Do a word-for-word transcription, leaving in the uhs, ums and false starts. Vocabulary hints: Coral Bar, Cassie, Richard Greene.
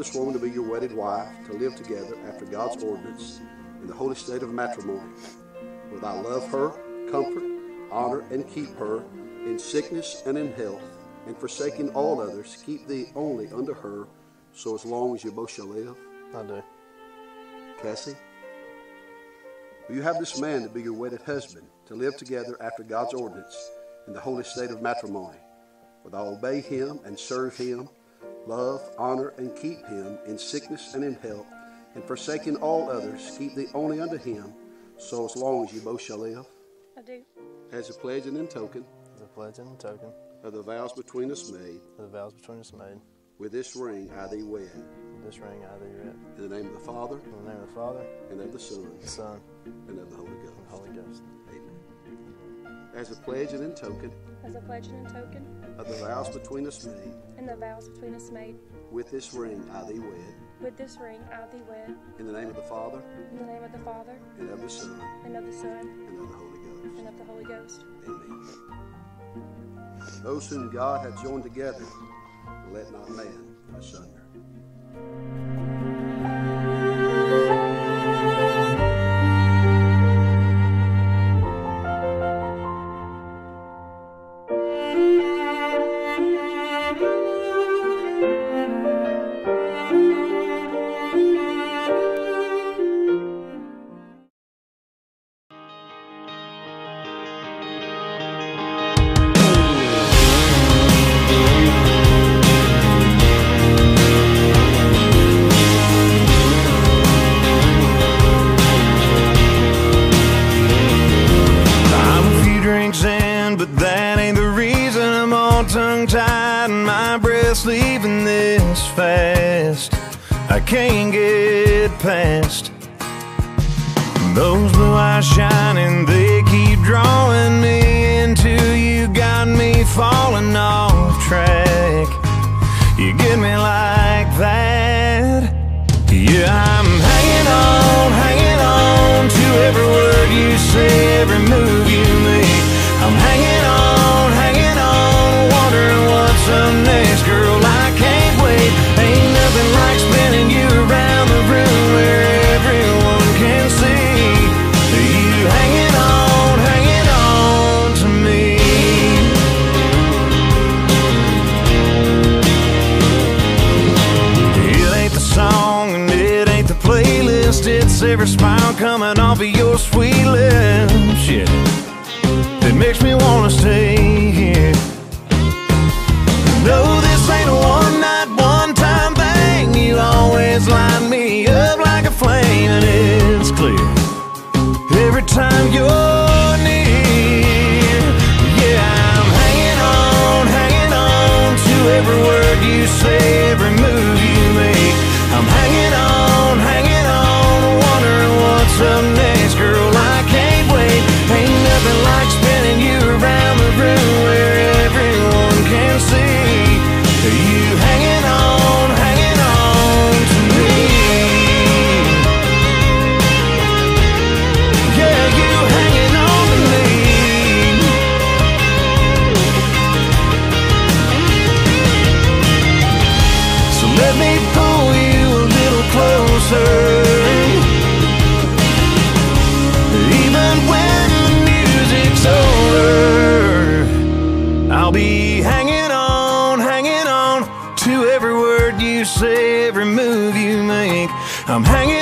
this woman to be your wedded wife, to live together after God's ordinance in the holy state of matrimony. Will thou love her, comfort, honor, and keep her in sickness and in health, and forsaking all others, keep thee only unto her, so as long as you both shall live? I do. Cassie, will you have this man to be your wedded husband, to live together after God's ordinance in the holy state of matrimony? Will thou obey him and serve him, love, honor, and keep him in sickness and in health, and forsaking all others, keep thee only unto him, so as long as you both shall live? I do. As a pledge and in token. As a pledge and in token. Of the vows between us made. Of the vows between us made. With this ring I thee wed. With this ring I thee wed. In the name of the Father. In the name of the Father. And of the Son. The Son. And of the Holy Ghost. The Holy Ghost. Amen. As a pledge and in token. As a pledge and in token. Of the vows between us made. And the vows between us made. With this ring I thee wed. With this ring I thee wed. In the name of the Father. In the name of the Father. And of the Son. And of the Son. And of the Holy Ghost. And of the Holy Ghost. Amen. Those whom God hath joined together, let not man asunder. But that ain't the reason I'm all tongue-tied and my breath's leaving this fast. I can't get past those blue eyes shining, they keep drawing me into you. Got me falling off track. You get me like that. Yeah, I'm hanging on, hanging on to every word you say, every move you make. I'm hanging on, hanging on, wondering what's up next, girl, I can't wait. Ain't nothing like spinning you around the room where everyone can see you hanging on, hanging on to me. It ain't the song and it ain't the playlist, it's every smile coming off of your sweet lips. Yeah. It makes me wanna stay here. No, this ain't a one night, one time thing. You always light me up like a flame, and it's clear every time you're near. Yeah, I'm hanging on, hanging on to every word you say, every move you make. I'm hanging on, hanging on, wondering what's up next, girl, I can't wait. Ain't nothing like I'm hanging